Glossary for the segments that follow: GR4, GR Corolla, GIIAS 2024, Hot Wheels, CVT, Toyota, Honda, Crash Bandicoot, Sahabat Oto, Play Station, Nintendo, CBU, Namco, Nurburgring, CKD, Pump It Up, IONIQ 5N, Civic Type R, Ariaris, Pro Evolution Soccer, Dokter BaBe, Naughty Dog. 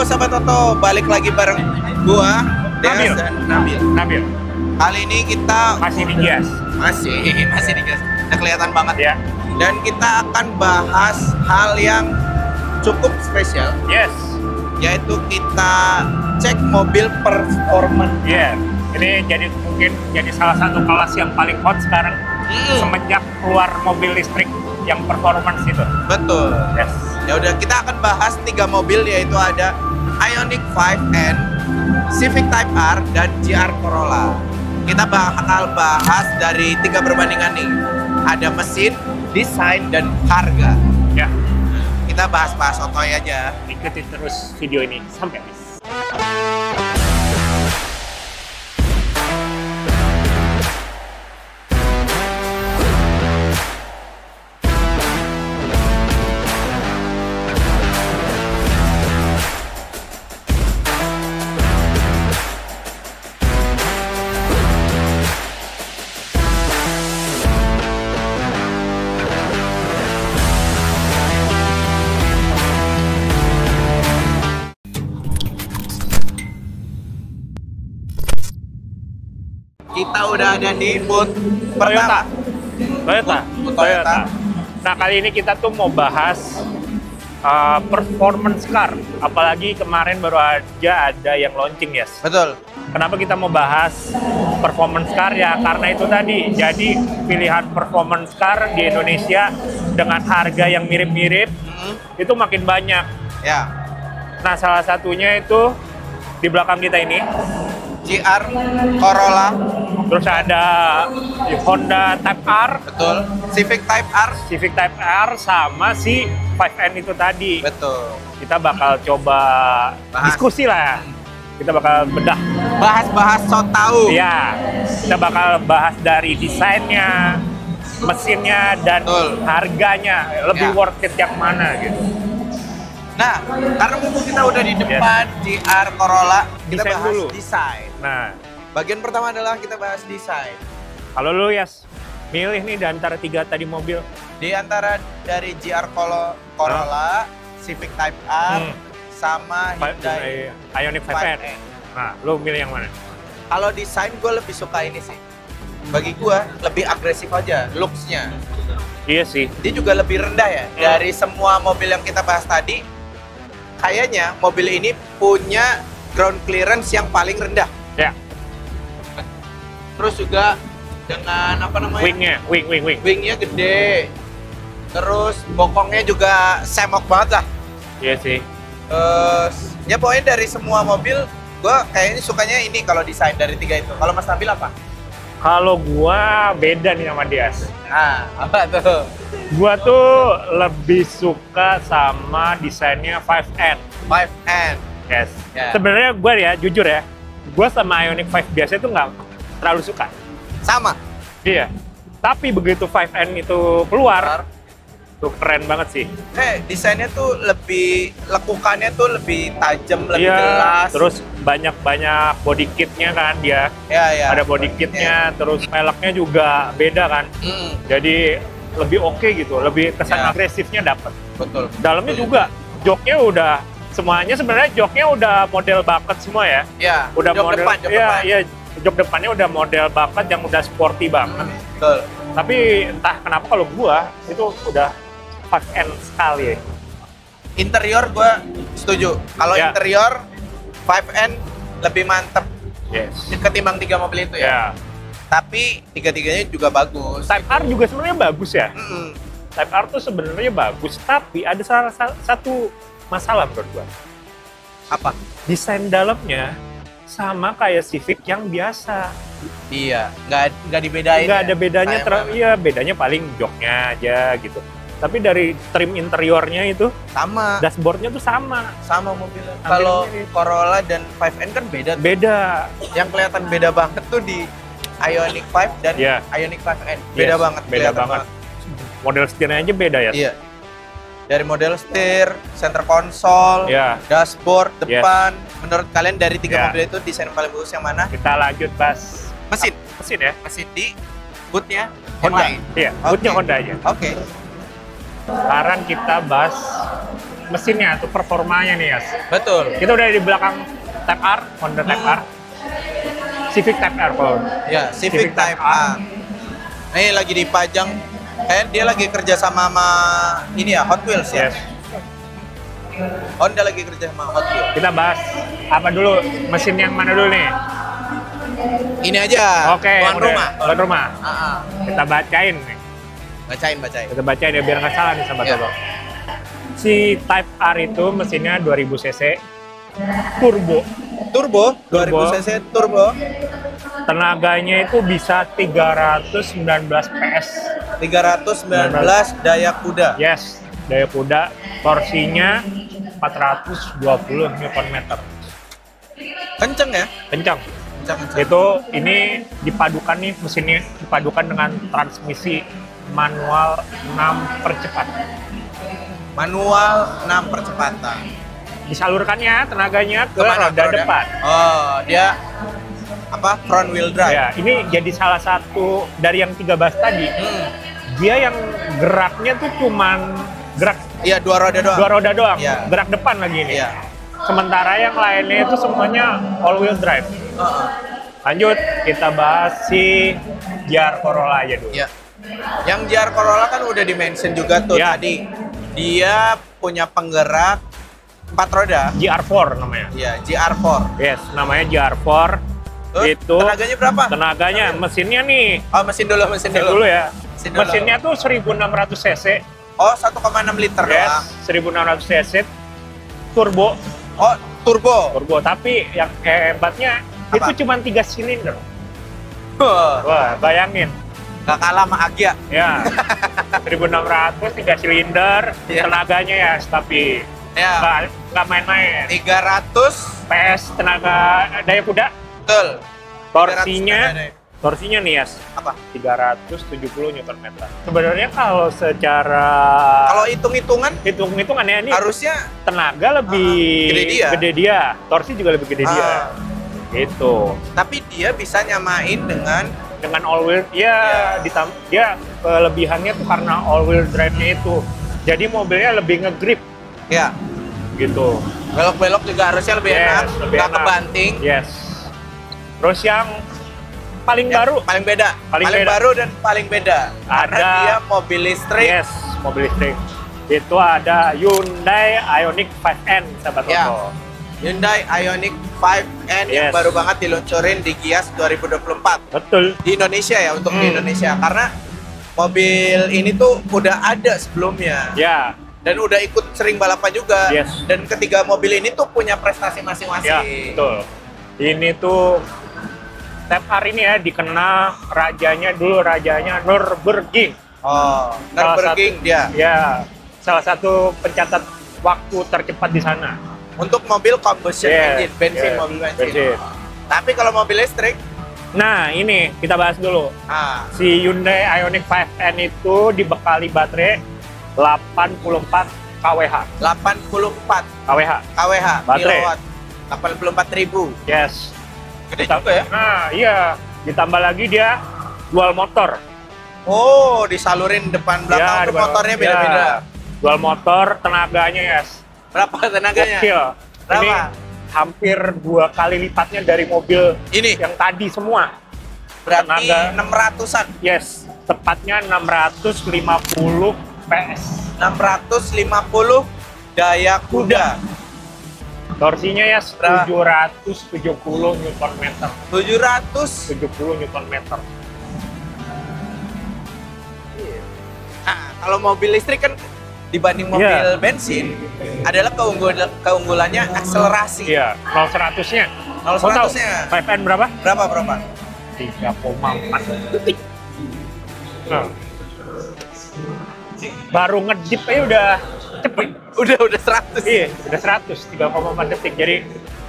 Halo Sobat Oto, balik lagi bareng gua Des dan Nabil. Kali ini kita masih di GIIAS. Masih di GIIAS. Nah, kelihatan banget ya. Dan kita akan bahas hal yang cukup spesial. Yes. Yaitu kita cek mobil performance. Iya. Yeah. Ini jadi mungkin jadi salah satu kelas yang paling hot sekarang semenjak keluar mobil listrik yang performance itu. Betul. Yes. Ya udah, kita akan bahas 3 mobil, yaitu ada IONIQ 5N, Civic Type R, dan GR Corolla. Kita bakal bahas dari 3 perbandingan nih. Ada mesin, desain, dan harga. Ya. Kita bahas-bahas otoy aja. Ikuti terus video ini sampai habis. Kita udah ada di booth Toyota. Toyota. Nah, kali ini kita tuh mau bahas performance car. Apalagi kemarin baru aja ada yang launching, Yes. Betul. Kenapa kita mau bahas performance car? Ya karena itu tadi. Jadi pilihan performance car di Indonesia dengan harga yang mirip-mirip itu makin banyak. Ya. Nah, salah satunya itu di belakang kita ini. GR Corolla, terus ada Honda Type R, betul. Civic Type R sama si 5N itu tadi. Betul. Kita bakal coba diskusi lah. Kita bakal bedah, bahas so tau. Iya. Kita bakal bahas dari desainnya, mesinnya, dan betul. Harganya lebih worth it yang mana gitu. Nah, karena mumpung kita udah di depan GR Corolla, kita bahas dulu desain. Nah, bagian pertama adalah kita bahas desain. Kalau lu, Yes, milih nih di antara 3 tadi mobil. Di antara dari GR Corolla, Civic Type R, sama Hyundai IONIQ 5N. Nah, lu milih yang mana? Kalau desain, gue lebih suka ini sih. Bagi gue, lebih agresif aja looks-nya. Iya sih. Dia juga lebih rendah ya. Dari semua mobil yang kita bahas tadi, kayaknya mobil ini punya ground clearance yang paling rendah. Ya. Terus juga dengan apa namanya? Wingnya gede. Terus bokongnya juga semok banget lah. Iya sih. Ya pokoknya dari semua mobil, gue kayaknya sukanya ini kalau desain dari 3 itu. Kalau Mas Nabil apa? Kalau gua beda nih sama Dias. Nah, apa tuh? Gua tuh lebih suka sama desainnya 5N. 5N. Yes. Yeah. Sebenarnya gua ya, jujur ya, gua sama IONIQ 5 biasa itu nggak terlalu suka. Sama. Iya. Tapi begitu 5N itu keluar, tuh keren banget sih. Desainnya tuh lebih, lekukannya tuh lebih tajam, lebih jelas. Terus banyak body kitnya kan dia, ada body kitnya, terus peleknya juga beda kan, jadi lebih oke gitu, lebih kesan agresifnya dapet. Betul. Dalamnya juga joknya udah semuanya, sebenarnya joknya udah model bucket semua ya. Udah jok model depan, jok depannya udah model bucket yang udah sporty banget. Betul. Tapi entah kenapa kalau gua itu udah 5N sekali. Interior gua setuju. Kalau interior 5N lebih mantep, yes, ketimbang 3 mobil itu ya. Tapi 3-3-nya juga bagus. Type R juga sebenarnya bagus ya. Type R tuh sebenarnya bagus, tapi ada salah satu masalah menurut gua. Apa? Desain dalamnya sama kayak Civic yang biasa. Iya, nggak dibedain. Nggak ada bedanya, iya bedanya paling joknya aja gitu. Tapi dari trim interiornya itu sama, dashboardnya tuh sama mobilnya. Kalau Corolla dan 5N kan beda. Yang kelihatan beda banget tuh di IONIQ 5 dan IONIQ 5N. Beda banget. Beda banget. Model setirnya aja beda ya. Iya. Dari model setir, center konsol, dashboard, depan. Menurut kalian dari 3 mobil itu desain paling bagus yang mana? Kita lanjut bahas mesin ya. Mesin di bootnya Honda. Iya, bootnya Honda aja. Oke. Sekarang kita bahas mesinnya, itu performanya nih, Yas. Betul. Kita udah di belakang Type R, Honda Type R. Civic Type R, Paul. Ya, Civic Type R. Ini lagi dipajang. Dia lagi kerja sama ini ya, Hot Wheels ya. Yes. Honda lagi kerja sama Hot Wheels. Kita bahas apa dulu, mesin yang mana dulu nih? Ini aja. Oke, tuan rumah. Kita bacain nih. Bacain. Kita bacain ya biar nggak salah nih sahabat abang. Si Type R itu mesinnya 2000 cc turbo. Turbo? 2000 cc turbo. Tenaganya itu bisa 319 PS. 319 daya kuda. Yes, daya kuda. Torsinya 420 Nm. Kenceng ya? Kenceng. Itu ini dipadukan nih mesinnya dengan transmisi manual 6 percepat. Manual 6 percepatan. Disalurkannya tenaganya ke roda depan. Oh, dia apa? Front wheel drive. Ya, ini jadi salah satu dari yang 13 tadi. Dia yang geraknya tuh cuman gerak dua roda doang. Ya. Gerak depan lagi ini. Ya. Sementara yang lainnya itu semuanya all wheel drive. Lanjut, kita bahas si GR Corolla aja dulu. Ya. Yang GR Corolla kan udah di-mention juga tuh tadi. Dia punya penggerak 4 roda. GR4 namanya. Iya, GR4. Yes, namanya GR4. Itu tenaganya berapa? Tenaganya, mesinnya nih. Oh, mesin dulu ya. Mesinnya tuh 1600 cc. Oh, 1,6 liter doang. Yes, 1600 cc turbo. Oh, turbo. Tapi yang hebatnya itu cuma 3 silinder. Wah, bayangin. Gak kalah sama Agia. Ya. 1600 3 silinder, tenaganya ya, tapi nggak main-main. 300 PS tenaga daya kuda. Betul. Torsinya nih, Yas. Apa? 370 Nm. Sebenarnya kalau secara hitung-hitungan ya ini harusnya tenaga lebih gede dia. Torsi juga lebih gede dia. Gitu. Tapi dia bisa nyamain dengan all wheel. Dia kelebihannya tuh karena all wheel drive-nya itu. Jadi mobilnya lebih ngegrip. Ya. Gitu. Belok-belok juga harusnya lebih enak, nggak kebanting. Yes. Terus yang paling baru, paling baru dan paling beda. Karena dia mobil listrik. Yes, mobil listrik. Itu ada Hyundai IONIQ 5N, sahabat Toto. Hyundai IONIQ 5N yang baru banget diluncurin di GIIAS 2024. Betul. Di Indonesia ya, untuk di Indonesia. Karena mobil ini tuh udah ada sebelumnya. Ya. Dan udah ikut sering balapan juga. Yes. Dan ketiga mobil ini tuh punya prestasi masing-masing. Ya, betul. Ini tuh Type R ini ya dikenal rajanya Nurburgring. Oh, Nurburgring dia. Ya, salah satu pencatat waktu tercepat di sana. Untuk mobil combustion engine, mobil bensin. Oh. Tapi kalau mobil listrik, nah ini kita bahas dulu. Si Hyundai IONIQ 5N itu dibekali baterai 84 kWh. 84 kWh. Baterai. 84.000. Yes. Gede juga ya? Nah, iya. Ditambah lagi dia dual motor. Oh, disalurin depan belakang. Ya, motornya beda-beda. Ya. Dual motor, tenaganya berapa tenaganya? Gokil. Berapa? Ini hampir 2 kali lipatnya dari mobil ini yang tadi semua. Berarti tenaga 600-an. Yes. Tepatnya 650 PS. 650 daya kuda. Torsinya ya 770 Nm. 770 Nm. Nah, kalau mobil listrik kan dibanding mobil bensin adalah keunggulannya akselerasi. Iya, 0-100-nya. 0-100-nya. 5N berapa? 3,4 detik. Nah. Baru ngedip aja udah cepet. Udah 100. Iya, udah 100, 3,4 detik. Jadi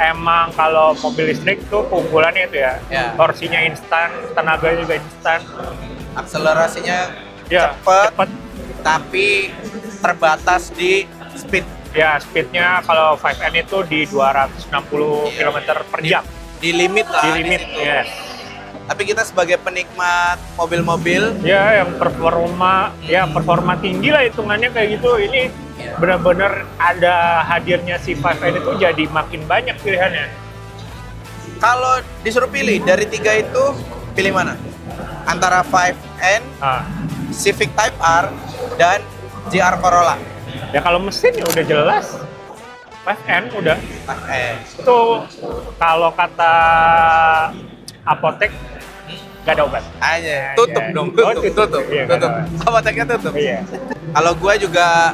emang kalau mobil listrik tuh keunggulannya itu ya. Torsinya instan, tenaganya juga instan. Akselerasinya cepet, tapi terbatas di speed. Ya, speednya kalau 5N itu di 260 km/jam. Di limit lah. Di limit, yes. Tapi kita sebagai penikmat mobil-mobil, ya yang performa tinggi lah hitungannya kayak gitu. Ini benar-benar ada hadirnya si 5N itu jadi makin banyak pilihannya. Kalau disuruh pilih dari tiga itu, pilih mana? Antara 5N, Civic Type R, dan GR Corolla. Ya kalau mesin ya udah jelas, 5N udah. 5N. Itu kalau kata apotek, gak ada obat. Aja, tutup dong, tutup. Iya, tutup. Apoteknya tutup. Iya. Kalau gua juga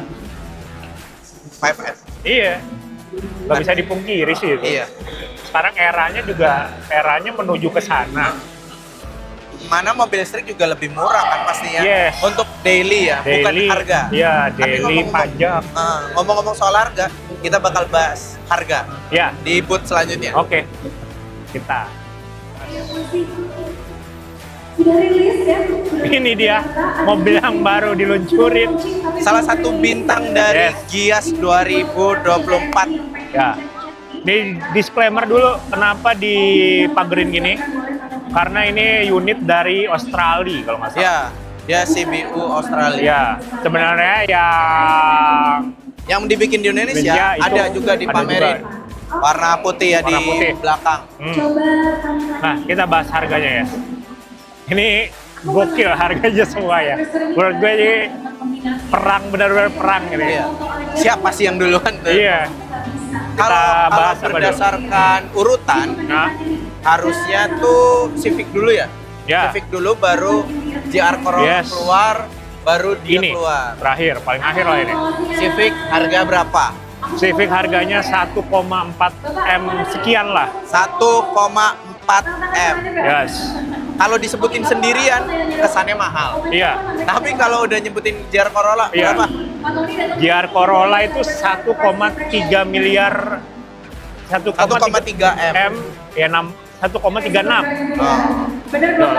5N. Iya. Gak bisa dipungkiri sih itu. Iya. Sekarang eranya juga, eranya menuju ke sana. Mana mobil listrik juga lebih murah kan pastinya. Yes. Untuk daily ya, daily, bukan harga. Iya, daily pajak. Ngomong-ngomong soal harga, kita bakal bahas harga ya di booth selanjutnya. Oke. Kita. Sudah rilis ya. Ini dia mobil yang baru diluncurin. Salah satu bintang dari GIIAS 2024. Ya. Ini disclaimer dulu kenapa dipagerin gini. Karena ini unit dari Australia kalau nggak salah. Ya, CBU Australia. Ya, sebenarnya yang dibikin di Indonesia ya, ada juga dipamerin. Warna putih ya, warna di putih belakang. Nah, kita bahas harganya ya. Ini gokil harganya semua ya. Menurut gue ini perang, benar-benar perang gitu ya. Siapa sih yang duluan tuh? Iya. Kalau berdasarkan urutan, harusnya tuh Civic dulu ya? Civic dulu, baru GR Corolla keluar, baru dia ini keluar. Terakhir, paling akhir lah ini. Civic harga berapa? Civic harganya 1,4M sekian lah. 1,4M. Yes. Kalau disebutin sendirian, kesannya mahal. Iya. Tapi kalau udah nyebutin GR Corolla, berapa? GR Corolla itu 1,3 miliar. 1,3 M. Ya 1,36.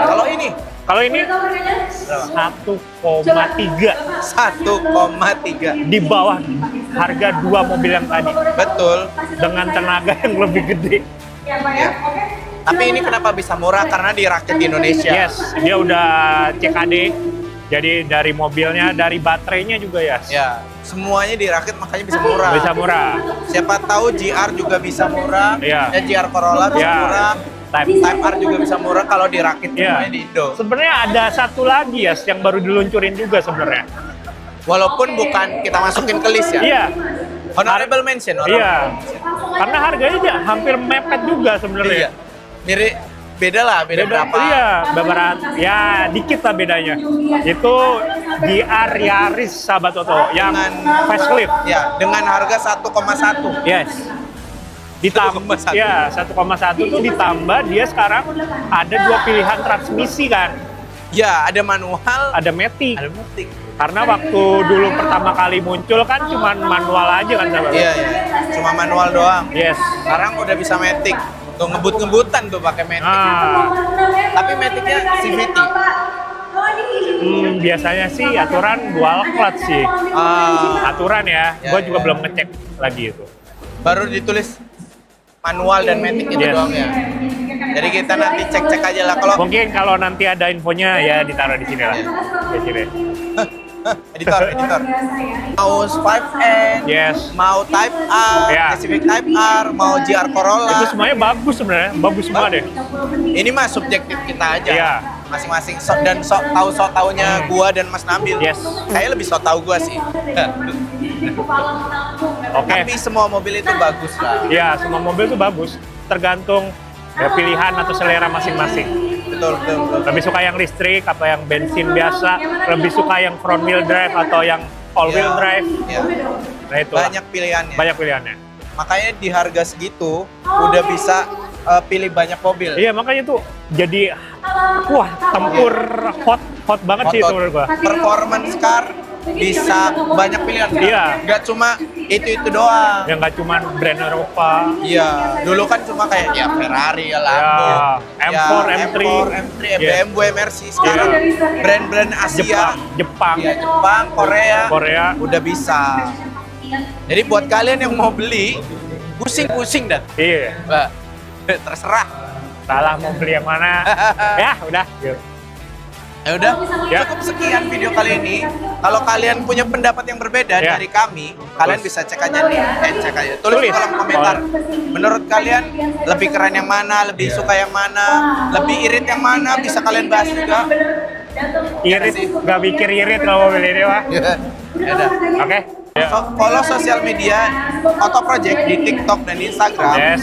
Kalau ini? Kalau ini 1,3. Di bawah harga dua mobil yang tadi. Betul. Dengan tenaga yang lebih gede. Ya. Tapi ini kenapa bisa murah? Karena dirakit di Indonesia. Yes, dia udah CKD. Jadi dari mobilnya, dari baterainya juga ya. Ya, semuanya dirakit makanya bisa murah. Bisa murah. Siapa tahu GR juga bisa murah. Ya. Dan GR Corolla bisa murah. Type R juga bisa murah kalau dirakit semuanya di Indo. Sebenarnya ada satu lagi ya yang baru diluncurin juga sebenarnya. Walaupun bukan kita masukin ke list ya. Iya. Honorable mention. Iya. Karena harganya aja hampir mepet juga sebenarnya. Iya. Mirip. Beda lah, beda berapa? Iya, dikit lah bedanya. Itu di Ariaris sahabat Oto, yang facelift. Ya, dengan harga 1,1. Yes. Ditambah, 1,1. Ya, 1,1 itu ditambah dia sekarang ada dua pilihan transmisi kan? Ya, ada manual, ada matic. Ada matic. Karena waktu dulu pertama kali muncul kan cuman manual aja kan sahabat? Iya, cuma manual doang. Yes. Sekarang udah bisa matic. Tuh ngebut-ngebutan tuh pakai matic. Tapi maticnya CVT. Biasanya sih aturan dual clutch sih. Aturan ya. Gua juga belum ngecek lagi itu. Baru ditulis manual dan matic itu doang ya. Jadi kita nanti cek-cek aja lah kalau mungkin kalau nanti ada infonya ya ditaruh di sini lah. Di sini. editor. Mau 5N, mau Type R, Civic Type R, mau GR Corolla. Itu semuanya bagus sebenarnya, bagus semua deh. Ini mah subjektif kita aja. Masing-masing sok taunya gua dan Mas Nabil. Kayaknya lebih sok tahu gua sih. Tapi semua mobil itu bagus lah. Iya, semua mobil itu bagus. Tergantung ya pilihan atau selera masing-masing. Betul. Lebih suka yang listrik apa yang bensin biasa, lebih suka yang front wheel drive atau yang all wheel drive. Nah, itu banyak pilihannya. Makanya di harga segitu udah bisa pilih banyak mobil. Iya, makanya tuh jadi wah, tempur hot banget sih itu menurut gua. Performance car bisa banyak pilihan. Iya. Gak cuma itu doang. Yang gak cuma brand Eropa. Iya. Dulu kan cuma kayak ya Ferrari, Lambo, M4, M3, BMW, Mercy. Sekarang brand-brand Asia, Jepang, Korea udah bisa. Jadi buat kalian yang mau beli, pusing-pusing dah. Iya. Terserah. Salah mau beli yang mana? Ya udah. Ya udah, cukup sekian video kali ini. Kalau kalian punya pendapat yang berbeda dari kami, kalian bisa cek aja di tulis di kolom komentar. Menurut kalian lebih keren yang mana, lebih suka yang mana, lebih irit yang mana, bisa kalian bahas juga. Irit, nggak mikir irit kalau mobil ini, Pak. Ya udah, oke. Follow sosial media Otoproject di TikTok dan Instagram. Yes.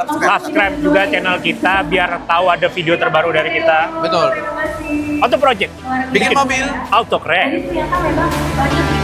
Subscribe juga channel kita biar tahu ada video terbaru dari kita. Betul. Otoproject. Bikin mobil auto keren.